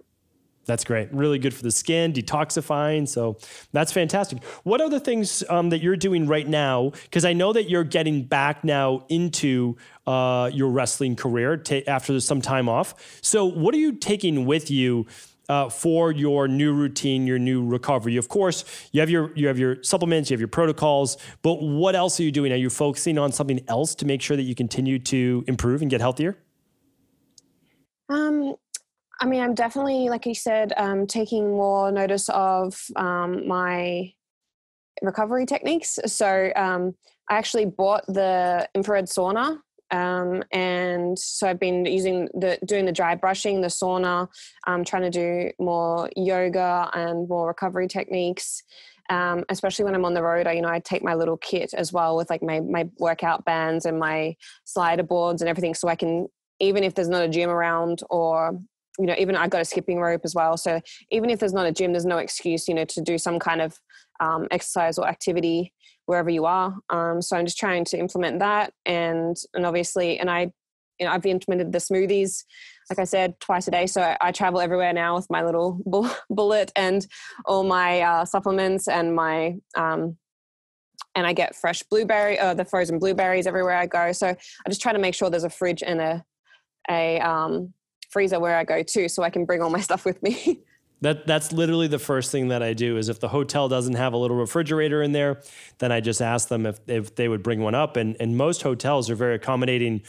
That's great. Really good for the skin, detoxifying. So that's fantastic. What other things that you're doing right now? Because I know that you're getting back now into your wrestling career after some time off. So what are you taking with you for your new routine, your new recovery? Of course, you have your supplements, you have your protocols, but what else are you doing? Are you focusing on something else to make sure that you continue to improve and get healthier? I mean, I'm definitely, like you said, taking more notice of my recovery techniques. So I actually bought the infrared sauna. And so I've been doing the dry brushing, the sauna, trying to do more yoga and more recovery techniques. Especially when I'm on the road, I take my little kit as well with like my workout bands and my slider boards and everything. So I can, even if there's not a gym around or, you know, even I got a skipping rope as well. So even if there's not a gym, there's no excuse, you know, to do some kind of, exercise or activity wherever you are. So I'm just trying to implement that. And obviously, and I've implemented the smoothies, like I said, twice a day. So I travel everywhere now with my little bullet and all my supplements and my, and I get fresh the frozen blueberries everywhere I go. So I just try to make sure there's a fridge and a freezer where I go to, so I can bring all my stuff with me. That's literally the first thing that I do is if the hotel doesn't have a little refrigerator in there, then I just ask them if they would bring one up. And most hotels are very accommodating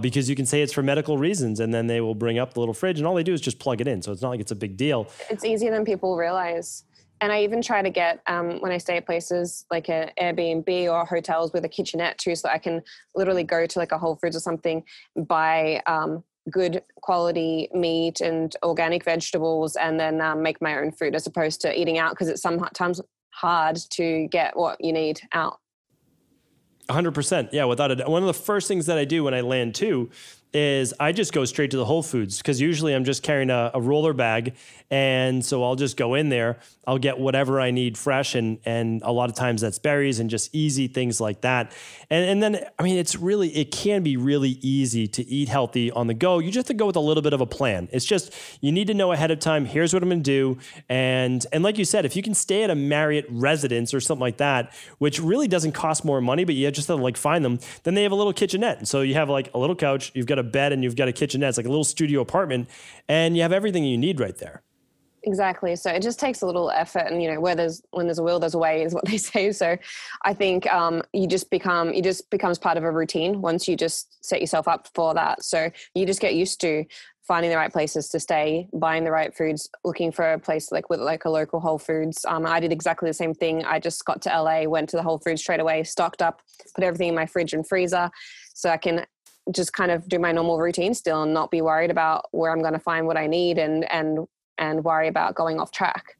because you can say it's for medical reasons and then they will bring up the little fridge and all they do is just plug it in. So it's not like it's a big deal. It's easier than people realize. And I even try to get, when I stay at places like an Airbnb or hotels with a kitchenette too, so that I can literally go to like a Whole Foods or something, buy, good quality meat and organic vegetables and then make my own food as opposed to eating out. Cause it's sometimes hard to get what you need out. 100%. Yeah, without a doubt. One of the first things that I do when I land too is I just go straight to the Whole Foods, because usually I'm just carrying a roller bag. And so I'll just go in there. I'll get whatever I need fresh. And a lot of times that's berries and just easy things like that. And then, I mean, it's really, it can be really easy to eat healthy on the go. You just have to go with a little bit of a plan. It's just, you need to know ahead of time, here's what I'm going to do. And like you said, if you can stay at a Marriott residence or something like that, which really doesn't cost more money, but you just have to like find them, then they have a little kitchenette. And so you have like a little couch, you've got a bed and you've got a kitchenette. It's like a little studio apartment and you have everything you need right there. Exactly. So it just takes a little effort, and you know, when there's a will, there's a way is what they say. So I think it just becomes part of a routine once you just set yourself up for that. So you just get used to finding the right places to stay, buying the right foods, looking for a place like with like a local Whole Foods. I did exactly the same thing. I just got to LA, went to the Whole Foods straight away, stocked up, put everything in my fridge and freezer so I can just kind of do my normal routine still and not be worried about where I'm going to find what I need and worry about going off track.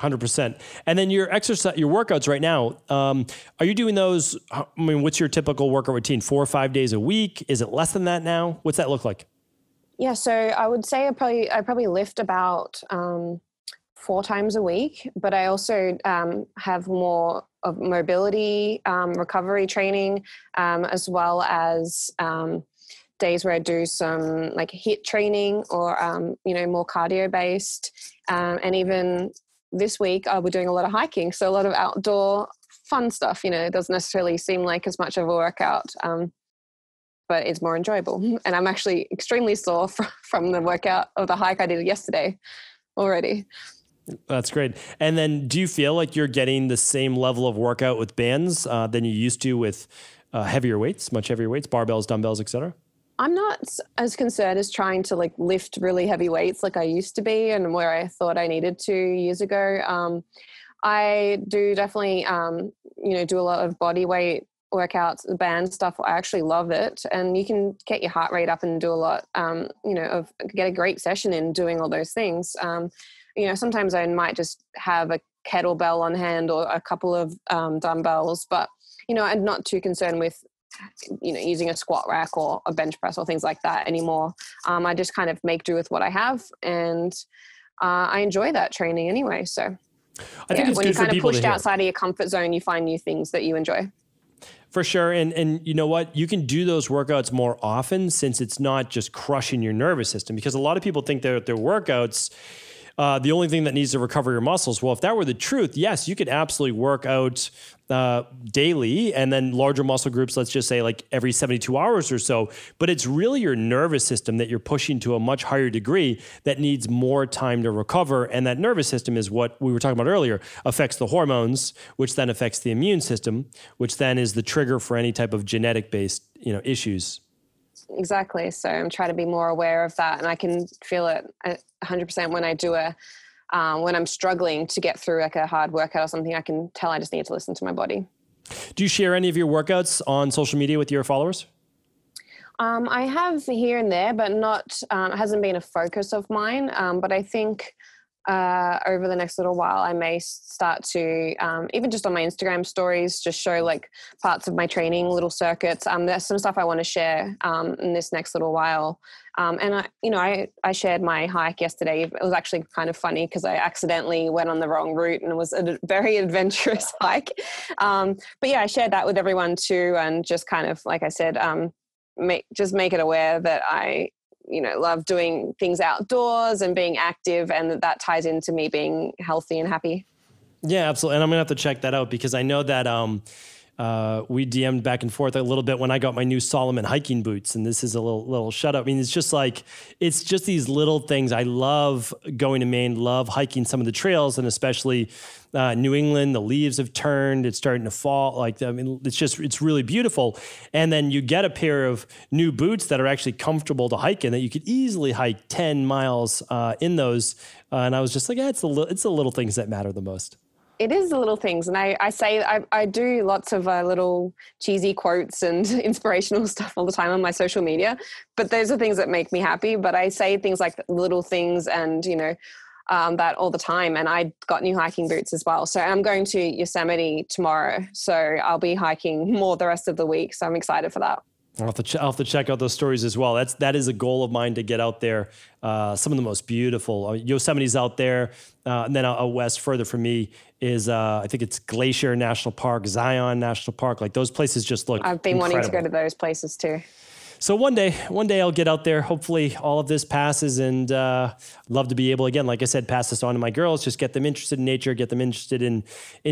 100%. And then your exercise, your workouts right now, are you doing those? I mean, what's your typical workout routine? 4 or 5 days a week? Is it less than that now? What's that look like? Yeah. So I would say I probably lift about, 4 times a week, but I also have more of mobility, recovery training, as well as days where I do some like HIIT training or, you know, more cardio based. And even this week I'll be doing a lot of hiking. So a lot of outdoor fun stuff, you know, it doesn't necessarily seem like as much of a workout, but it's more enjoyable. And I'm actually extremely sore from the workout of the hike I did yesterday already. That's great. And then do you feel like you're getting the same level of workout with bands than you used to with heavier weights, much heavier weights, barbells, dumbbells, et cetera? I'm not as concerned as trying to like lift really heavy weights like I used to be and where I thought I needed to years ago. I do definitely, you know, do a lot of body weight workouts, the band stuff. I actually love it. And you can get your heart rate up and do a lot, you know, get a great session in doing all those things. You know, sometimes I might just have a kettlebell on hand or a couple of dumbbells, but, you know, I'm not too concerned with, you know, using a squat rack or a bench press or things like that anymore. I just kind of make do with what I have, and I enjoy that training anyway. So I think it's when you're kind of pushed outside of your comfort zone, you find new things that you enjoy. For sure. And you know what, you can do those workouts more often since it's not just crushing your nervous system, because a lot of people think that their workouts, the only thing that needs to recover your muscles. Well, if that were the truth, yes, you could absolutely work out daily and then larger muscle groups, let's just say like every 72 hours or so. But it's really your nervous system that you're pushing to a much higher degree that needs more time to recover. And that nervous system is what we were talking about earlier, affects the hormones, which then affects the immune system, which then is the trigger for any type of genetic based, you know, issues. Exactly. So I'm trying to be more aware of that, and I can feel it 100% when I do when I'm struggling to get through like a hard workout or something, I can tell I just need to listen to my body. Do you share any of your workouts on social media with your followers? I have here and there, but not, it hasn't been a focus of mine. But I think, over the next little while, I may start to, even just on my Instagram stories, just show like parts of my training, little circuits. There's some stuff I want to share, in this next little while. And I, you know, I shared my hike yesterday. It was actually kind of funny because I accidentally went on the wrong route and it was a very adventurous hike. But yeah, I shared that with everyone too. And just kind of, like I said, just make it aware that I, you know, love doing things outdoors and being active, and that ties into me being healthy and happy. Yeah, absolutely. And I'm gonna have to check that out, because I know that we DM'd back and forth a little bit when I got my new Salomon hiking boots, and this is a little shout out. I mean, it's just these little things. I love going to Maine, love hiking some of the trails, and especially New England, the leaves have turned, it's starting to fall. Like, I mean, it's really beautiful. And then you get a pair of new boots that are actually comfortable to hike in, that you could easily hike 10 miles in those. And I was just like, yeah, it's the little things that matter the most. It is the little things. And I do lots of little cheesy quotes and inspirational stuff all the time on my social media, but those are things that make me happy. But I say things like little things and, you know, that all the time. And I got new hiking boots as well. So I'm going to Yosemite tomorrow. So I'll be hiking more the rest of the week. So I'm excited for that. I'll have to check out those stories as well. That is a goal of mine, to get out there. Some of the most beautiful Yosemite's out there. And then out west further from me is, I think it's Glacier National Park, Zion National Park. Like, those places just look incredible. I've been wanting to go to those places too. So one day I'll get out there. Hopefully all of this passes, and love to be able, again, like I said, pass this on to my girls, just get them interested in nature, get them interested in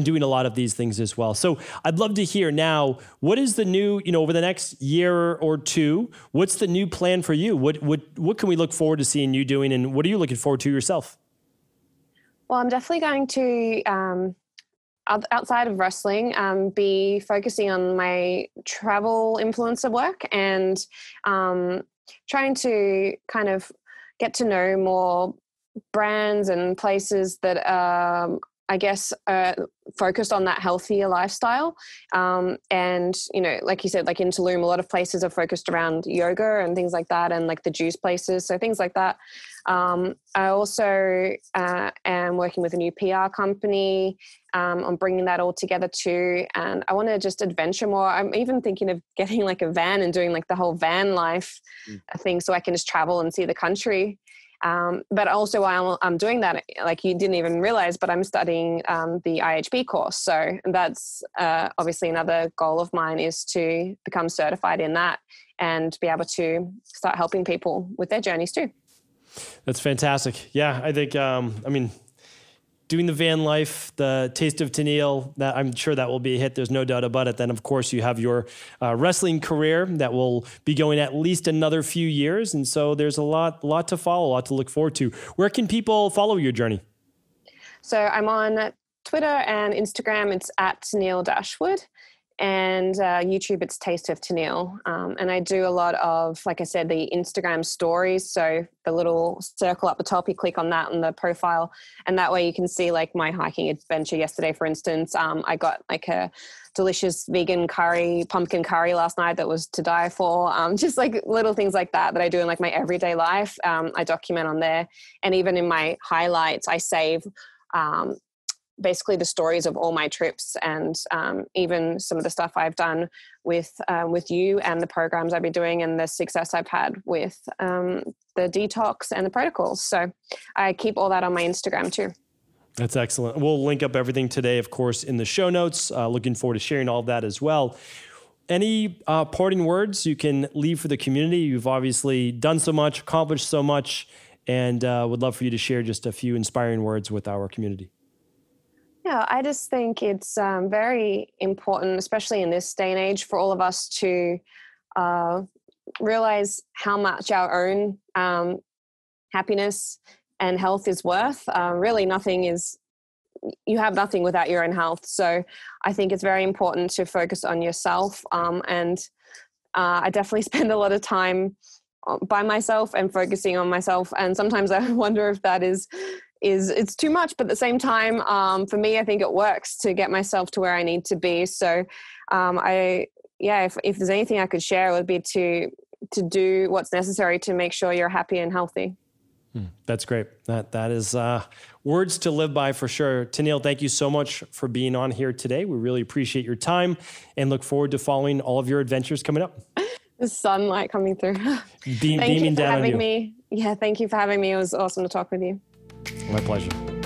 doing a lot of these things as well. So I'd love to hear now, what is the new, over the next year or two, what's the new plan for you? What can we look forward to seeing you doing, and what are you looking forward to yourself? Well, I'm definitely going to, outside of wrestling, be focusing on my travel influencer work, and trying to kind of get to know more brands and places that I guess focused on that healthier lifestyle. And, like you said, like in Tulum, a lot of places are focused around yoga and things like that, and like the juice places. So things like that. I also am working with a new PR company on bringing that all together too. And I want to just adventure more. I'm even thinking of getting like a van and doing like the whole van life thing, so I can just travel and see the country. But also while I'm doing that, like you didn't even realize, but I'm studying the IHP course. So that's obviously another goal of mine, is to become certified in that and be able to start helping people with their journeys too. That's fantastic. Yeah, I think, doing the van life, the Taste of Tenille, that I'm sure that will be a hit. There's no doubt about it. Then, of course, you have your wrestling career that will be going at least another few years. And so there's a lot to follow, a lot to look forward to. Where can people follow your journey? So I'm on Twitter and Instagram. It's @Tenille Dashwood. And YouTube, it's Taste of Tenille. And I do a lot of, like I said, the Instagram stories. So the little circle up the top, you click on that on the profile. And that way you can see like my hiking adventure yesterday, for instance. I got like a delicious vegan curry, pumpkin curry last night that was to die for. Just like little things like that I do in like my everyday life. I document on there. And even in my highlights, I save basically the stories of all my trips, and even some of the stuff I've done with you, and the programs I've been doing, and the success I've had with the detox and the protocols. So I keep all that on my Instagram too. That's excellent. We'll link up everything today, of course, in the show notes. Looking forward to sharing all of that as well. Any parting words you can leave for the community? You've obviously done so much, accomplished so much, and would love for you to share just a few inspiring words with our community. Yeah, I just think it's very important, especially in this day and age, for all of us to realize how much our own happiness and health is worth. Really, you have nothing without your own health. So I think it's very important to focus on yourself. And I definitely spend a lot of time by myself and focusing on myself. And sometimes I wonder if that is it's too much, but at the same time, for me, I think it works to get myself to where I need to be. So if there's anything I could share, it would be to do what's necessary to make sure you're happy and healthy. That's great. That is words to live by for sure. Tenille, thank you so much for being on here today. We really appreciate your time and look forward to following all of your adventures coming up. The sunlight coming through. Thank you for having me. Yeah, thank you for having me. It was awesome to talk with you. My pleasure.